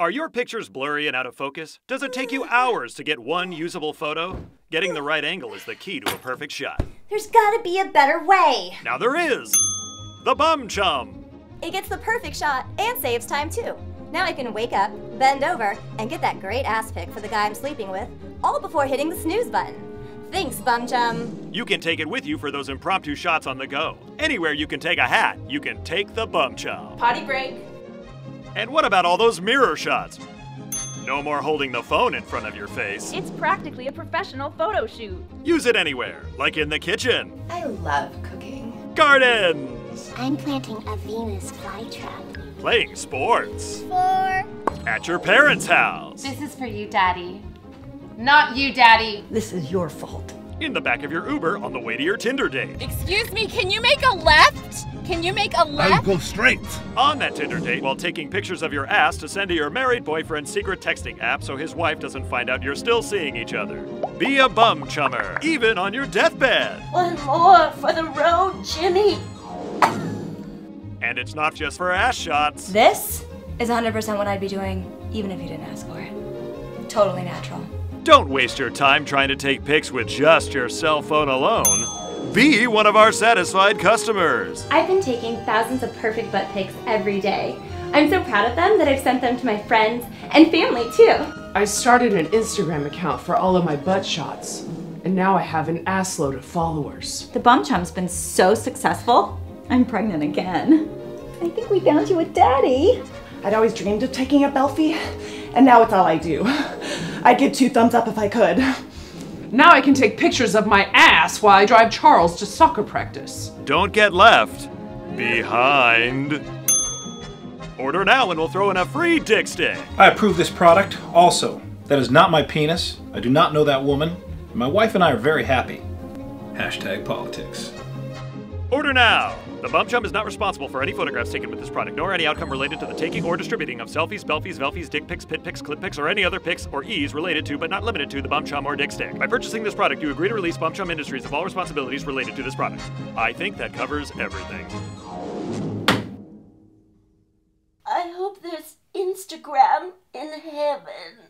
Are your pictures blurry and out of focus? Does it take you hours to get one usable photo? Getting the right angle is the key to a perfect shot. There's gotta be a better way. Now there is. The Bum Chum. It gets the perfect shot and saves time too. Now I can wake up, bend over, and get that great ass pic for the guy I'm sleeping with, all before hitting the snooze button. Thanks, Bum Chum. You can take it with you for those impromptu shots on the go. Anywhere you can take a hat, you can take the Bum Chum. Potty break. And what about all those mirror shots? No more holding the phone in front of your face. It's practically a professional photo shoot. Use it anywhere, like in the kitchen. I love cooking. Gardens. I'm planting a Venus flytrap. Playing sports. Four. At your parents' house. This is for you, Daddy. Not you, Daddy. This is your fault. In the back of your Uber on the way to your Tinder date. Excuse me, can you make a left? Can you make a left? I'll go straight. On that Tinder date while taking pictures of your ass to send to your married boyfriend's secret texting app so his wife doesn't find out you're still seeing each other. Be a bum chummer, even on your deathbed. One more for the road, Jimmy. And it's not just for ass shots. This is 100% what I'd be doing, even if you didn't ask for it. Totally natural. Don't waste your time trying to take pics with just your cell phone alone. Be one of our satisfied customers. I've been taking thousands of perfect butt pics every day. I'm so proud of them that I've sent them to my friends and family too. I started an Instagram account for all of my butt shots, and now I have an assload of followers. The Bum Chum's been so successful. I'm pregnant again. I think we found you a daddy. I'd always dreamed of taking a selfie, and now it's all I do. I'd give 2 thumbs up if I could. Now I can take pictures of my ass while I drive Charles to soccer practice. Don't get left behind. Order now and we'll throw in a free Dick Stick. I approve this product also. That is not my penis. I do not know that woman. My wife and I are very happy. #politics. Order now. The Bum Chum is not responsible for any photographs taken with this product, nor any outcome related to the taking or distributing of selfies, belfies, velfies, dick pics, pit pics, clip pics, or any other pics or ease related to, but not limited to, the Bum Chum or Dick Stick. By purchasing this product, you agree to release Bum Chum Industries of all responsibilities related to this product. I think that covers everything. I hope there's Instagram in heaven.